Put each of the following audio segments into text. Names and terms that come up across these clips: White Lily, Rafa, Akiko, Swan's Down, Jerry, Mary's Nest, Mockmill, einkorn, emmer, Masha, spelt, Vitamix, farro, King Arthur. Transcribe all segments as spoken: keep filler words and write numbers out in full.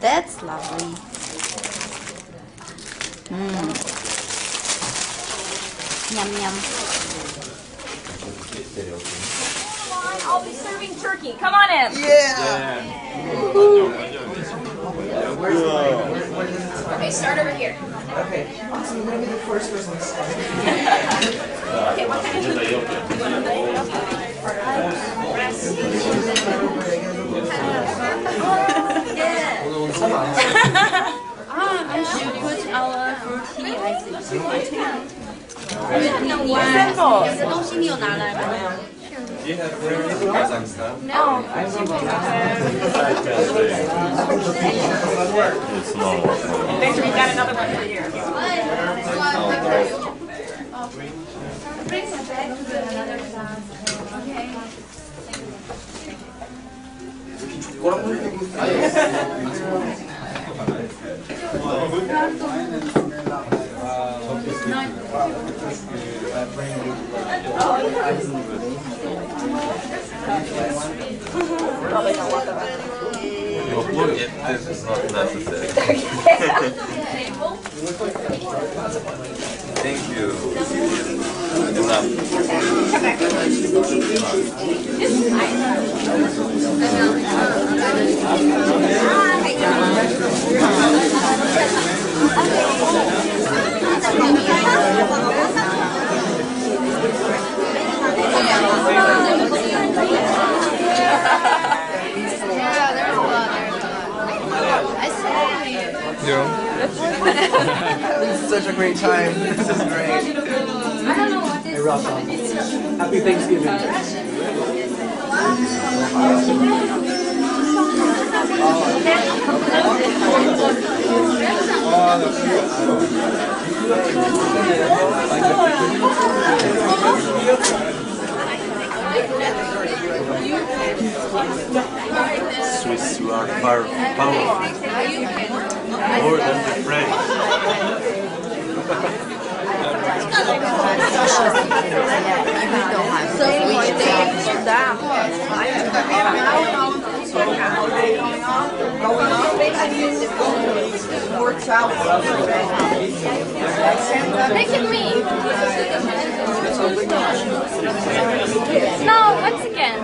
That's lovely. Mm. Yum yum. I'll be serving turkey. Come on in. Yeah. yeah. Whoa. Okay, start over here. Okay. Awesome. I'm gonna be the first person to start. Okay. What kind of food? Yeah. Ah, I should put our fruit here, I think. Do you have fruit or some stuff? No. It's not working. Victor, we've got another one for you. Bring it back to another class. Okay. This is not necessary. Thank you. Yeah, there's a lot. Yeah. This is such a great time. This is great. I don't know what this is. Hey, Rafa. Happy Thanksgiving. Swiss are powerful. More than the French. Look at me. No, once again.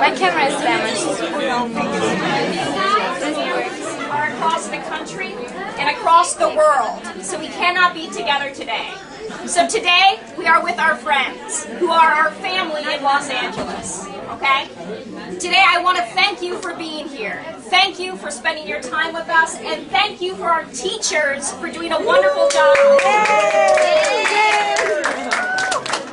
My camera is damaged. Are across the country and across the world, so we cannot be together today. So today, we are with our friends, who are our family in Los Angeles, okay? Today, I want to thank you for being here. Thank you for spending your time with us, and thank you for our teachers for doing a wonderful job.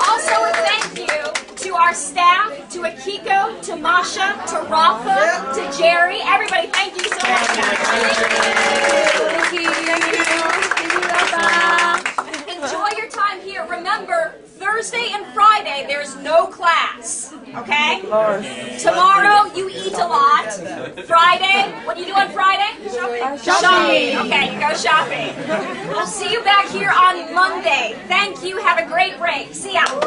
Also, a thank you to our staff, to Akiko, to Masha, to Rafa, to Jerry. Everybody, thank you so much. Thank you. Thank you. Thank you, Rafa. Enjoy your time here. Remember, Thursday and Friday, there's no class, okay? Tomorrow, you eat a lot. Friday, what do you do on Friday? Shopping. Shopping. Okay, you go shopping. We'll see you back here on Monday. Thank you. Have a great break. See ya.